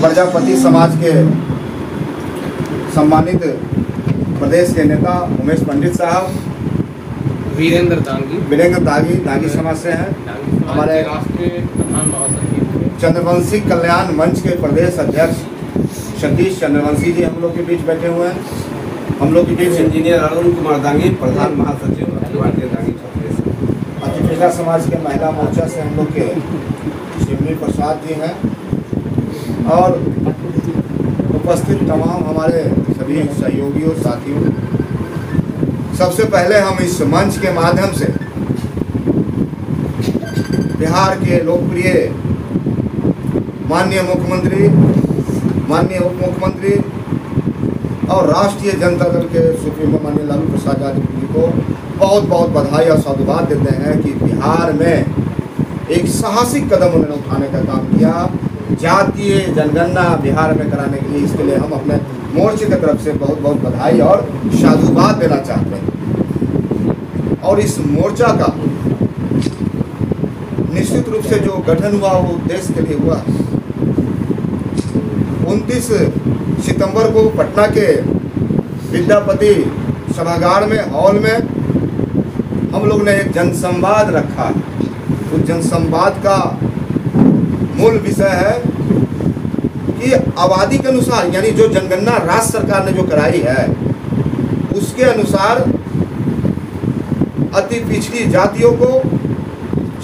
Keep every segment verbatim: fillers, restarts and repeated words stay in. प्रजापति समाज के सम्मानित प्रदेश के नेता उमेश पंडित साहब, वीरेंद्र दांगी वीरेंद्र दांगी दांगी समाज से हैं, हमारे चंद्रवंशी कल्याण मंच के प्रदेश अध्यक्ष सतीश चंद्रवंशी जी हम लोग के बीच बैठे हुए हैं। हम लोग के बीच इंजीनियर अरुण कुमार डांगी, प्रधान महासचिव अति पिछड़ा समाज के महिला मोर्चा से हम लोग के शिवनी प्रसाद जी हैं और उपस्थित तमाम हमारे सभी सहयोगियों साथियों। सबसे पहले हम इस मंच के माध्यम से बिहार के लोकप्रिय माननीय मुख्यमंत्री, माननीय उप मुख्यमंत्री और राष्ट्रीय जनता दल के सुप्रीमो माननीय लालू प्रसाद यादव जी को बहुत बहुत बधाई और साधुवाद देते हैं कि बिहार में एक साहसिक कदम उन्होंने उठाने का काम किया। जातीय जनगणना बिहार में कराने के लिए, इसके लिए हम अपने मोर्चे की तरफ से बहुत बहुत बधाई और साधुवाद देना चाहते हैं। और इस मोर्चा का निश्चित रूप से जो गठन हुआ वो देश के लिए हुआ। उनतीस सितंबर को पटना के विद्यापति सभागार में हॉल में हम लोग ने एक जनसंवाद रखा। उस जनसंवाद का मूल विषय है कि आबादी के अनुसार, यानी जो जनगणना राज्य सरकार ने जो कराई है उसके अनुसार अति पिछड़ी जातियों को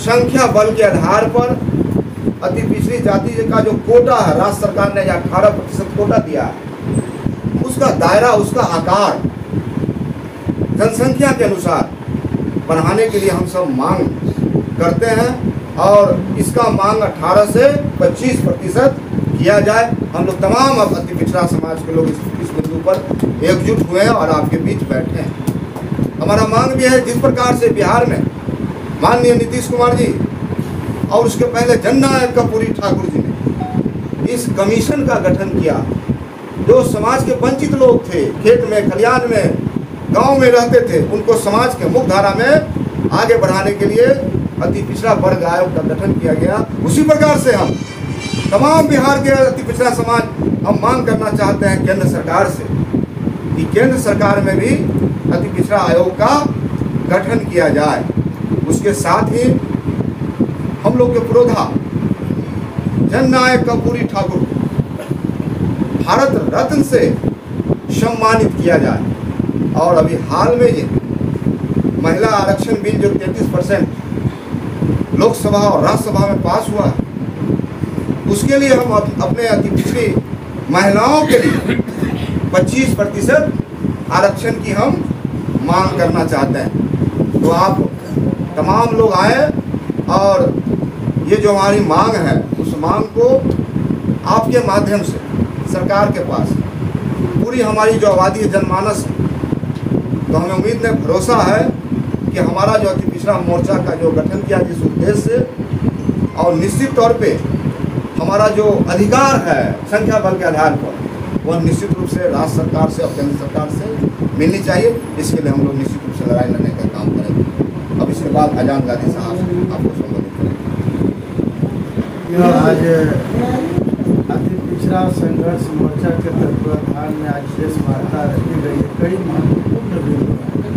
संख्या बल के आधार पर अति पिछड़ी जाति का जो कोटा है राज्य सरकार ने अठारह प्रतिशत कोटा दिया है, उसका दायरा उसका आकार जनसंख्या के अनुसार बढ़ाने के लिए हम सब मांग करते हैं और इसका मांग अठारह से पच्चीस प्रतिशत किया जाए। हम लोग तमाम अति पिछड़ा समाज के लोग इस बिंदु पर एकजुट हुए हैं और आपके बीच बैठे हैं। हमारा मांग भी है जिस प्रकार से बिहार में माननीय नीतीश कुमार जी और उसके पहले जननायक कपूरी ठाकुर जी ने इस कमीशन का गठन किया, जो समाज के वंचित लोग थे, खेत में खलिहान में गाँव में रहते थे, उनको समाज के मुख्य धारा में आगे बढ़ाने के लिए अति पिछड़ा वर्ग आयोग का गठन किया गया। उसी प्रकार से हम तमाम बिहार के अति पिछड़ा समाज हम मांग करना चाहते हैं केंद्र सरकार से कि केंद्र सरकार में भी अति पिछड़ा आयोग का गठन किया जाए। उसके साथ ही हम लोग के पुरोधा जननायक कपूरी ठाकुर भारत रत्न से सम्मानित किया जाए। और अभी हाल में ये महिला आरक्षण बिल जो तैंतीस परसेंट लोकसभा और राज्यसभा में पास हुआ, उसके लिए हम अपने अति पिछड़ी महिलाओं के लिए पच्चीस प्रतिशत आरक्षण की हम मांग करना चाहते हैं। तो आप तमाम लोग आए और ये जो हमारी मांग है उस मांग को आपके माध्यम से सरकार के पास पूरी हमारी जो आबादी जनमानस है, तो हमें उम्मीद में भरोसा है कि हमारा जो अति पिछड़ा मोर्चा का जो गठन किया जिस उद्देश्य से और निश्चित तौर पे हमारा जो अधिकार है संख्या बल के आधार पर वह निश्चित रूप से राज्य सरकार से और केंद्र सरकार से मिलनी चाहिए। इसके लिए हम लोग निश्चित रूप से लड़ाई लड़ने का काम करेंगे। अब इसके बाद अजान गांधी साहब आपको संबोधित करेंगे। आज अति पिछड़ा संघर्ष मोर्चा के तत्वाधान में आज देश वार्ता रखी गई है। कई महत्वपूर्ण बिंदु हैं।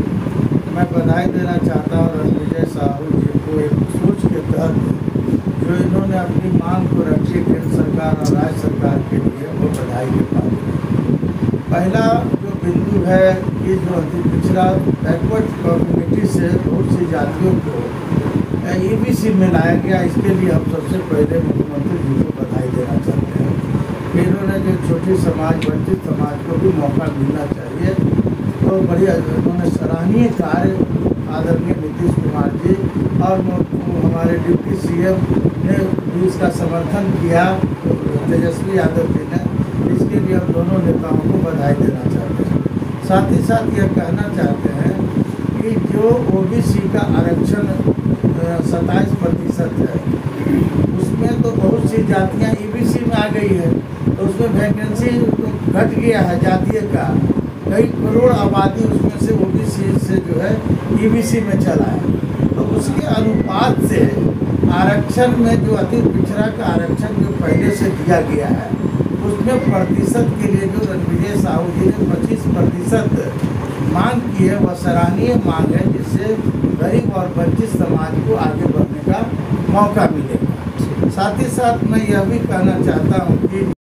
मैं बधाई देना चाहता हूँ रणविजय साहू जी को एक सोच के तहत जो इन्होंने अपनी मांग को रखी केंद्र सरकार और राज्य सरकार के लिए, वो बधाई के पात्र। पहला जो बिंदु है कि जो अति पिछड़ा बैकवर्ड कम्युनिटी से बहुत सी जातियों को ई बी सी में लाया गया, इसके लिए हम सबसे पहले मुख्यमंत्री जी को बधाई देना चाहते हैं। इन्होंने जो छोटी समाज वंचित समाज को भी मौका मिलना चाहिए, तो बड़ी उन्होंने सराहनीय कार्य आदरणीय नीतीश कुमार जी और हमारे डिप्टी सी एम ने भी इसका समर्थन किया, तेजस्वी यादव जी ने। इसके लिए हम दोनों नेताओं को बधाई देना चाहते हैं। साथ ही साथ यह कहना चाहते हैं कि जो ओ बी सी का आरक्षण सत्ताईस प्रतिशत है, उसमें तो बहुत सी जातियाँ ई बी सी में आ गई है, तो उसमें वैकेंसी घट गया है जातीय का। कई करोड़ आबादी उसमें से ओ बी सी से जो है ई बी सी में चला है, तो उसके अनुपात से आरक्षण में जो अति पिछड़ा का आरक्षण जो पहले से दिया गया है उसमें प्रतिशत के लिए जो रणविजय साहू जी ने पच्चीस प्रतिशत मांग की है वह सराहनीय मांग है, जिससे गरीब और वंचित समाज को आगे बढ़ने का मौका मिलेगा। साथ ही साथ मैं यह भी कहना चाहता हूँ कि